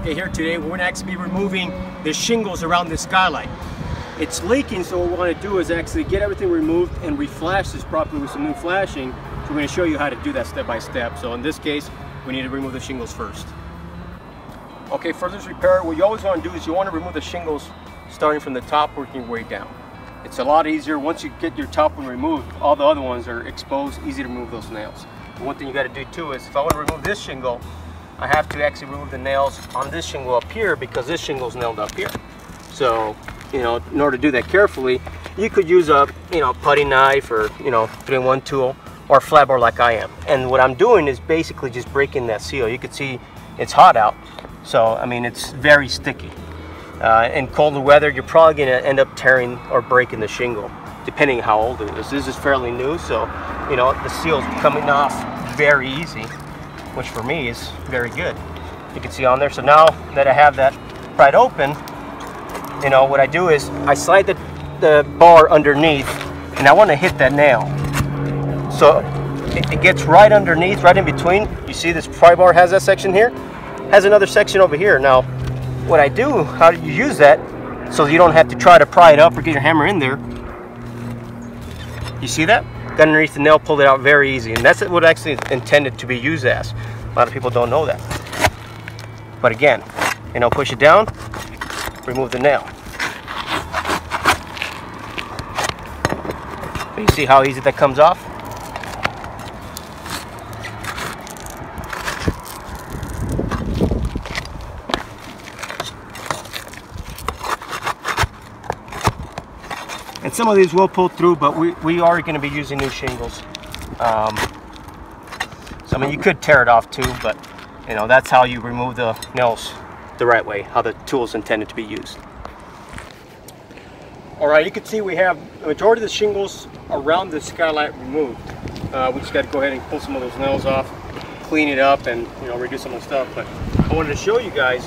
Okay, here today we're going to actually be removing the shingles around this skylight. It's leaking, so what we want to do is actually get everything removed and reflash this properly with some new flashing. So we're going to show you how to do that step by step. So in this case, we need to remove the shingles first. Okay, for this repair, what you always want to do is you want to remove the shingles starting from the top, working your way down. It's a lot easier once you get your top one removed. All the other ones are exposed, easy to remove those nails. But one thing you got to do too is if I want to remove this shingle, I have to actually remove the nails on this shingle up here because this shingle's nailed up here. So, you know, in order to do that carefully, you could use a, you know, putty knife or, you know, 3-in-1 tool or a flat bar like I am. And what I'm doing is basically just breaking that seal. You can see it's hot out. So, I mean, it's very sticky. In colder weather, you're probably going to end up tearing or breaking the shingle, depending how old it is. This is fairly new, so, you know, the seal's coming off very easy, which for me is very good. You can see on there. So now that I have that pried open, you know, what I do is I slide the bar underneath, and I want to hit that nail. So it gets right underneath, right in between. You see this pry bar has that section here, has another section over here. Now, what I do, how do you use that so you don't have to try to pry it up or get your hammer in there. You see that? Got underneath the nail, pulled it out very easy. And that's what actually is intended to be used as. A lot of people don't know that. But again, you know, push it down, remove the nail. You see how easy that comes off? And some of these will pull through, but we are going to be using new shingles. So, I mean, you could tear it off too, but, you know, that's how you remove the nails the right way, how the tool's intended to be used. All right, you can see we have the majority of the shingles around the skylight removed. We just got to go ahead and pull some of those nails off, clean it up, and, you know, redo some of the stuff. But I wanted to show you guys,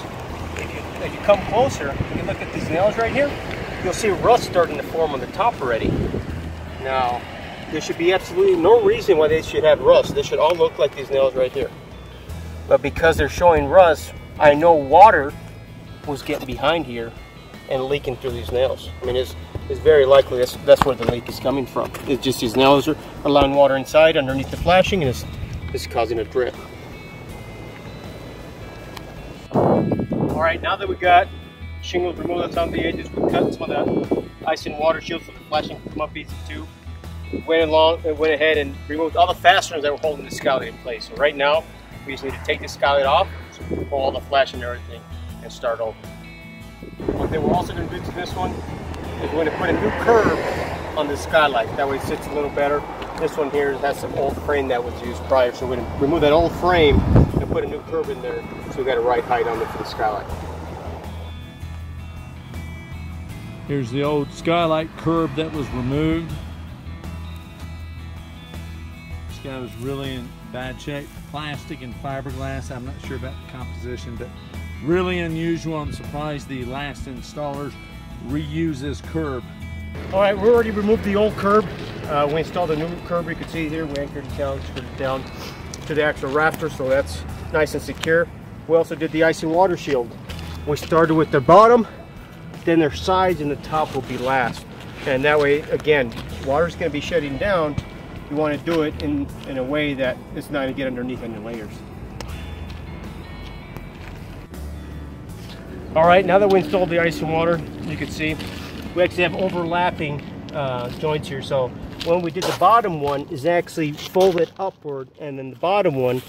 if you come closer, you can look at these nails right here. You'll see rust starting to form on the top already. Now, there should be absolutely no reason why they should have rust. They should all look like these nails right here. But because they're showing rust, I know water was getting behind here and leaking through these nails. I mean, it's very likely that's where the leak is coming from. It's just these nails are allowing water inside underneath the flashing, and it's causing a drip. All right, now that we got shingles removed that's on the edges, we cut some of the ice and water shields so the flashing can come up easy too. Went ahead and removed all the fasteners that were holding the skylight in place. So right now, we just need to take the skylight off, so we can pull all the flashing and everything, and start over. What they were also going to do to this one is we're going to put a new curb on the skylight. That way it sits a little better. This one here has some old frame that was used prior, so we're going to remove that old frame and put a new curb in there, so we got a right height on it for the skylight. Here's the old skylight curb that was removed. This guy was really in bad shape. Plastic and fiberglass. I'm not sure about the composition, but really unusual. I'm surprised the last installers reuse this curb. All right, we already removed the old curb. We installed a new curb. You can see here we anchored it down, screwed it down to the actual rafter, so that's nice and secure. We also did the ice and water shield. We started with the bottom, then their sides and the top will be last. And that way, again, water's gonna be shedding down. You wanna do it in a way that it's not gonna get underneath any layers. All right, now that we installed the ice and water, you can see, we actually have overlapping joints here. So when we did the bottom one is actually folded upward, and then the bottom one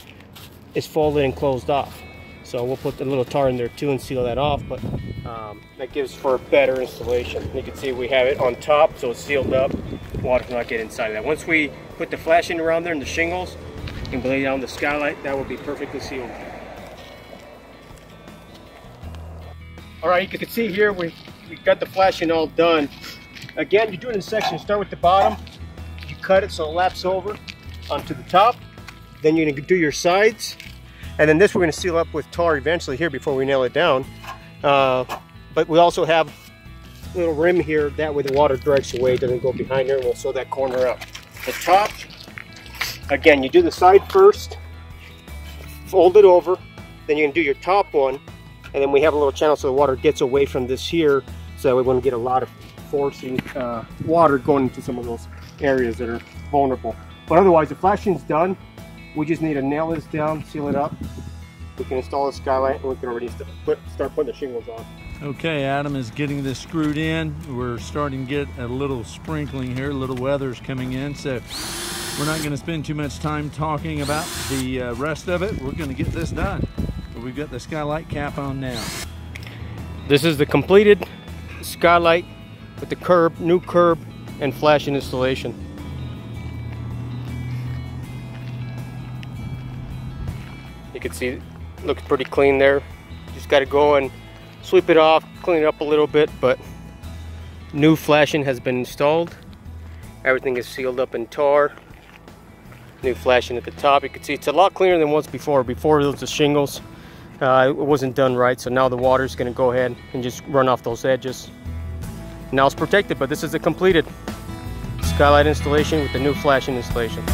is folded and closed off. So we'll put the little tar in there too and seal that off, but that gives for a better installation. You can see we have it on top, so it's sealed up. Water cannot get inside of that. Once we put the flashing around there and the shingles and lay down the skylight, that will be perfectly sealed. All right, you can see here we got the flashing all done. Again, you do it in sections. Start with the bottom. You cut it so it laps over onto the top. Then you're gonna do your sides. And then this we're going to seal up with tar eventually here before we nail it down. But we also have a little rim here. That way the water directs away. It doesn't go behind there. We'll sew that corner up. The top, again, you do the side first. Fold it over. Then you can do your top one. And then we have a little channel so the water gets away from this here, so we wouldn't get a lot of forcing water going into some of those areas that are vulnerable. But otherwise, the flashing's done. We just need to nail this down, seal it up. We can install the skylight, and we can already start putting the shingles on. Okay, Adam is getting this screwed in. We're starting to get a little sprinkling here, a little weather's coming in, so we're not gonna spend too much time talking about the rest of it. We're gonna get this done. But we've got the skylight cap on now. This is the completed skylight with the curb, new curb, and flashing installation. You can see it looks pretty clean there. Just gotta go and sweep it off, clean it up a little bit, but new flashing has been installed. Everything is sealed up in tar. New flashing at the top. You can see it's a lot cleaner than it was before. Before it was the shingles. It wasn't done right, so now the water's gonna go ahead and just run off those edges. Now it's protected, but this is the completed skylight installation with the new flashing installation.